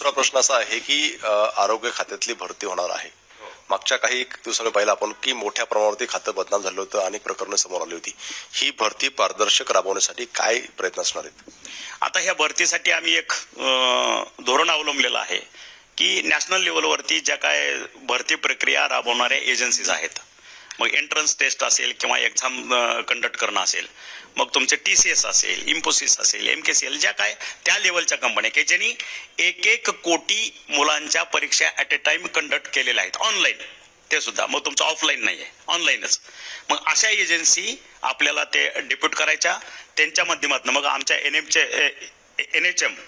दुसरा प्रश्न असा आहे की आरोग्य खात्यातली भरती होणार आहे. मागच्या काही दिवसांनी पाहिलं आपण की मोठ्या प्रमाणावरती खातं बदनाम झालं होतं, अनेक प्रकरणं समोर आली होती. ही भरती पारदर्शक राबवण्यासाठी काय प्रयत्न असणार आहेत? आता ह्या भरतीसाठी आम्ही एक धोरण अवलंबलेलं आहे की नॅशनल लेवलवरती ज्या काय भरती प्रक्रिया राबवणाऱ्या एजन्सीज आहेत, मग एंट्रन्स टेस्ट असेल किंवा एक्झाम कंडक्ट करणं असेल, मग तुमचे TCS असेल, इन्फोसिस असेल, MKCL ज्या काय त्या लेवलच्या कंपन्या की ज्यांनी 1-1 कोटी मुलांच्या परीक्षा ॲट अ टाइम कंडक्ट केलेल्या आहेत ऑनलाईन, ते सुद्धा मग तुमचं ऑफलाईन नाही आहे ऑनलाईनच. मग अशा एजन्सी आपल्याला ते डिप्यूट करायच्या, त्यांच्या माध्यमातून मग आमच्या NHM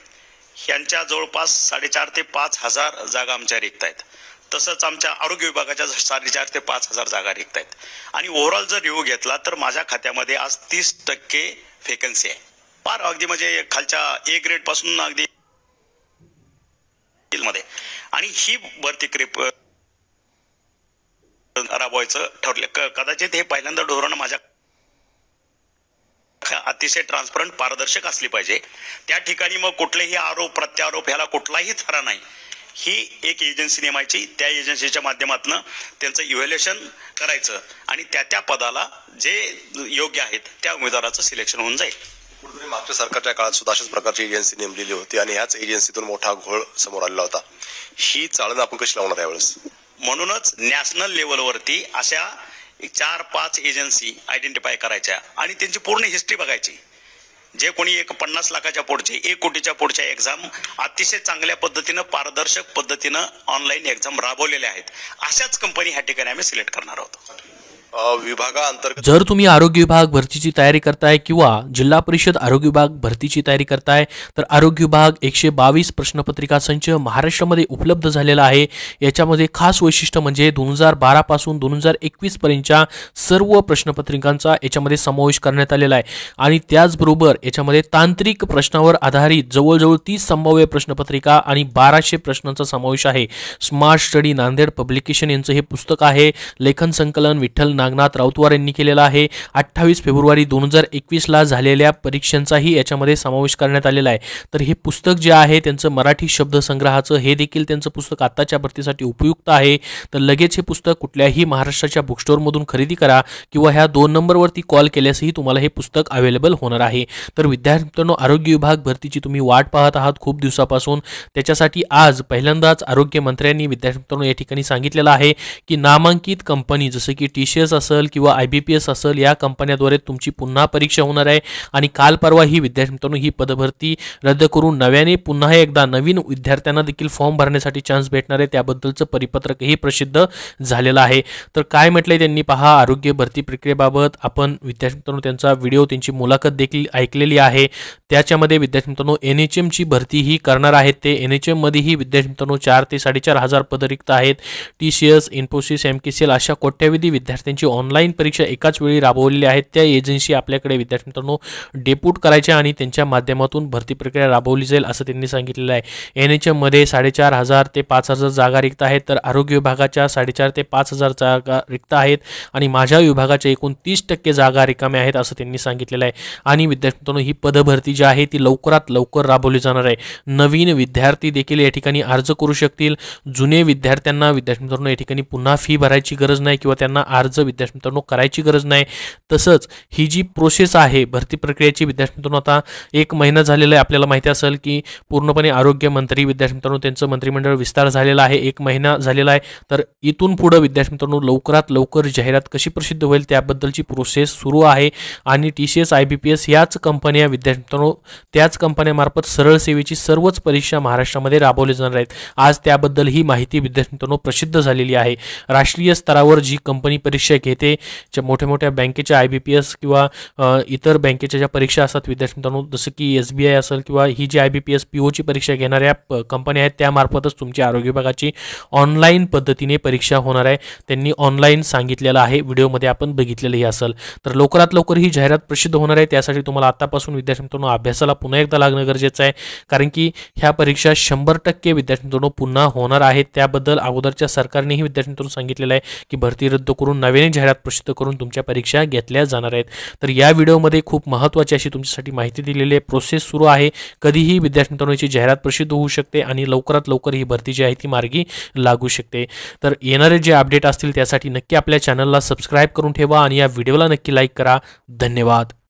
यांच्या जवळपास 4500 ते 5000 जागा आमच्या रिक्त आहेत. तसंच आमच्या आरोग्य विभागाच्या 4500 ते 5000 जागा रिक्त आहेत. आणि ओव्हरऑल जर रिव्ह्यू घेतला तर माझ्या खात्यामध्ये आज 30% व्हेकन्सी आहे. फार अगदी म्हणजे खालच्या A ग्रेड पासून अगदी मध्ये. आणि ही भरती राबवायचं ठरलं. कदाचित हे पहिल्यांदा धोरण माझ्या अतिशय ट्रान्सपरंट पारदर्शक असली पाहिजे. त्या ठिकाणी मग कुठलेही आरोप प्रत्यारोप ह्याला कुठलाही थारा नाही. ही एक एजन्सी नेमायची, त्या एजन्सीच्या माध्यमातून त्यांचं इव्हॅल्युएशन करायचं आणि त्या त्या पदाला जे योग्य आहेत त्या उमेदवाराचं सिलेक्शन होऊन जाईल. कुठेतरी मागच्या सरकारच्या काळात सुद्धा अशाच प्रकारची एजन्सी नेमलेली होती आणि ह्याच एजन्सीतून मोठा घोळ समोर आलेला होता. ही चालना आपण कशी लावणार यावेळेस? म्हणूनच नॅशनल लेवलवरती अशा 4-5 एजन्सी आयडेंटिफाय करायच्या आणि त्यांची पूर्ण हिस्ट्री बघायची. जे कोणी 50 लाखाच्या पुढचे 1 कोटीच्या पुढच्या एक्झाम अतिशय चांगल्या पद्धतीनं पारदर्शक पद्धतीनं ऑनलाईन एक्झाम राबवलेल्या आहेत, अशाच कंपनी ह्या ठिकाणी आम्ही सिलेक्ट करणार आहोत. विभागाअंतर्गत जर तुम्ही आरोग्य विभाग भरतीची तयारी करताय किंवा जिल्हा परिषद आरोग्य विभाग भरतीची तयारी करताय तर आरोग्य विभाग 122 प्रश्नपत्रिका संच महाराष्ट्रामध्ये उपलब्ध झालेला आहे. याच्यामध्ये खास वैशिष्ट्य म्हणजे 2012 पासून 2021 पर्यंतच्या सर्व प्रश्नपत्रिकांचा याच्यामध्ये समावेश करण्यात आलेला आहे. आणि त्याचबरोबर याच्यामध्ये तांत्रिक प्रश्नावर आधारित जवळजवळ 30 संभाव्य प्रश्नपत्रिका आणि 1200 प्रश्नांचा समावेश आहे. स्मार्ट स्टडी नांदेड पब्लिकेशन यांचं हे पुस्तक आहे. लेखन संकलन विठ्ठल नागनाथ राऊतवार यांनी केलेला आहे. 28 फेब्रुवारी 2021 ला झालेल्या परीक्षांचाही याच्यामध्ये समावेश करण्यात आलेला आहे. तर हे पुस्तक जे आहे त्यांचं मराठी शब्दसंग्रहाचं हे देखील त्यांचं पुस्तक आत्ताच्या भरतीसाठी उपयुक्त आहे. तर लगेच हे पुस्तक कुठल्याही महाराष्ट्राच्या बुकस्टोअरमधून खरेदी करा किंवा ह्या 2 नंबरवरती कॉल केल्यासही तुम्हाला हे पुस्तक अवेलेबल होणार आहे. तर विद्यार्थी मित्रांनो, आरोग्य विभाग भरतीची तुम्ही वाट पाहत आहात खूप दिवसापासून. त्याच्यासाठी आज पहिल्यांदाच आरोग्यमंत्र्यांनी विद्यार्थी मित्रांनो या ठिकाणी सांगितलेलं आहे की नामांकित कंपनी जसं की TCS असेल किंवा IBPS असेल या कंपन्याद्वारे तुमची पुन्हा परीक्षा होणार आहे. आणि काल परवा ही विद्यार्थी मित्रांनो ही पदभरती रद्द करून नव्याने पुन्हा एकदा नवीन विद्यार्थ्यांना देखील फॉर्म भरण्यासाठी चान्स भेटणार आहे. त्याबद्दलचं परिपत्रकही प्रसिद्ध झालेलं आहे. तर काय म्हटलंय त्यांनी पहा आरोग्य भरती प्रक्रियेबाबत. आपण विद्यार्थी मित्रांनो त्यांचा व्हिडिओ त्यांची मुलाखत देखील ऐकलेली आहे. त्याच्यामध्ये विद्यार्थी मित्रांनो NHM ची भरती ही करणार आहेत ते. NHM मध्येही विद्यार्थी मित्रांनो 4 ते 4,500 पद रिक्त आहेत. TCS, इन्फोसिस, MKCL अशा कोट्यावधी विद्यार्थ्यांची ऑनलाईन परीक्षा एकाच वेळी राबवलेली आहेत. त्या एजन्सी आपल्याकडे विद्यार्थी मित्रांनो डेप्यूट करायच्या आणि त्यांच्या माध्यमातून भरती प्रक्रिया राबवली जाईल असं त्यांनी सांगितलेलं आहे. NHM मध्ये 4500 ते 5000 जागा रिक्त आहेत. तर आरोग्य विभागाच्या 4500 ते 5000 जागा रिक्त आहेत आणि माझ्या विभागाच्या एकूण 30% जागा रिकाम्या आहेत असं त्यांनी सांगितलेलं आहे. आणि विद्यार्थी मित्रांनो ही पदभरती जी आहे ती लवकरात लवकर राबवली जाणार आहे. नवीन विद्यार्थी देखील या ठिकाणी अर्ज करू शकतील. जुने विद्यार्थ्यांना विद्यार्थी मित्रांनो या ठिकाणी पुन्हा फी भरायची गरज नाही किंवा त्यांना अर्ज विद्यार्थी मित्रांनो करायची गरज नाही. तसंच ही जी प्रोसेस आहे भरती प्रक्रियेची विद्यार्थी मित्रांनो आता 1 महिना झालेला आहे. आपल्याला माहिती असेल की पूर्णपणे आरोग्यमंत्री विद्यार्थी मित्रांनो त्यांचं मंत्रिमंडळ विस्तार झालेला आहे. 1 महिना झालेला आहे. तर इथून पुढे विद्यार्थी मित्रांनो लवकरात लवकर जाहिरात कशी प्रसिद्ध होईल त्याबद्दलची प्रोसेस सुरू आहे. आणि TCS, IBPS याच कंपन्या विद्यार्थी मित्रांनो त्याच कंपन्यामार्फत सरळ सेवेची सर्वच परीक्षा महाराष्ट्रामध्ये राबवली जाणार आहेत. आज त्याबद्दल ही माहिती विद्यार्थी मित्रांनो प्रसिद्ध झालेली आहे. राष्ट्रीय स्तरावर जी कंपनी परीक्षा घेते मोठ्या मोठ्या बँकेच्या IBPS किंवा इतर बँकेच्या ज्या परीक्षा असतात विद्यार्थी मित्रांनो जसं की SBI असेल किंवा ही जी IBPS POची परीक्षा घेणाऱ्या कंपन्या आहेत त्यामार्फतच तुमची आरोग्य विभागाची ऑनलाईन पद्धतीने परीक्षा होणार आहे. त्यांनी ऑनलाईन सांगितलेलं आहे, व्हिडिओमध्ये आपण बघितलेलंही असेल. तर लवकरात लवकर ही जाहिरात प्रसिद्ध होणार आहे. त्यासाठी तुम्हाला आतापासून विद्यार्थी मित्रांनो अभ्यासाला पुन्हा एकदा लागणं गरजेचं आहे कारण की ह्या परीक्षा 100% विद्यार्थी मित्रांनो पुन्हा होणार आहेत. त्याबद्दल अगोदरच्या सरकारनेही विद्यार्थी मित्रांनो सांगितलेलं आहे की भरती रद्द करून नव्या नवीन एक जाहिरात प्रसिद्ध करून तुमच्या परीक्षा घेतल्या जाणार आहेत। तर या व्हिडिओमध्ये खूप महत्त्वाची अशी तुमच्यासाठी माहिती दिलेली आहे। प्रोसेस सुरू आहे, कधीही विद्यार्थी मित्रांनो याची जाहिरात प्रसिद्ध होऊ शकते आणि लवकरात लवकर ही भरती जी आहे ती मार्गी लागू शकते। तर येणारे जे अपडेट असतील त्यासाठी नक्की आपल्या चॅनलला सबस्क्राइब करून ठेवा आणि या व्हिडिओला नक्की लाईक करा। धन्यवाद।